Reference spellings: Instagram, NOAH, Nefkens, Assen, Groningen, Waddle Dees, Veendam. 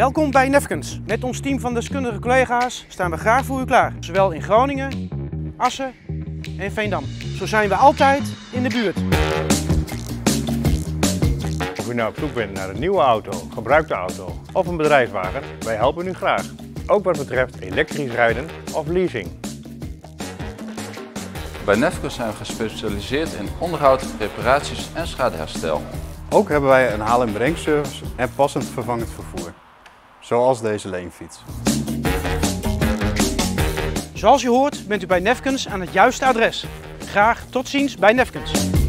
Welkom bij Nefkens. Met ons team van deskundige collega's staan we graag voor u klaar. Zowel in Groningen, Assen en Veendam. Zo zijn we altijd in de buurt. Of u nou op zoek bent naar een nieuwe auto, gebruikte auto of een bedrijfswagen, wij helpen u graag. Ook wat betreft elektrisch rijden of leasing. Bij Nefkens zijn we gespecialiseerd in onderhoud, reparaties en schadeherstel. Ook hebben wij een haal- en brengservice en passend vervangend vervoer, zoals deze leenfiets. Zoals je hoort bent u bij Nefkens aan het juiste adres. Graag tot ziens bij Nefkens.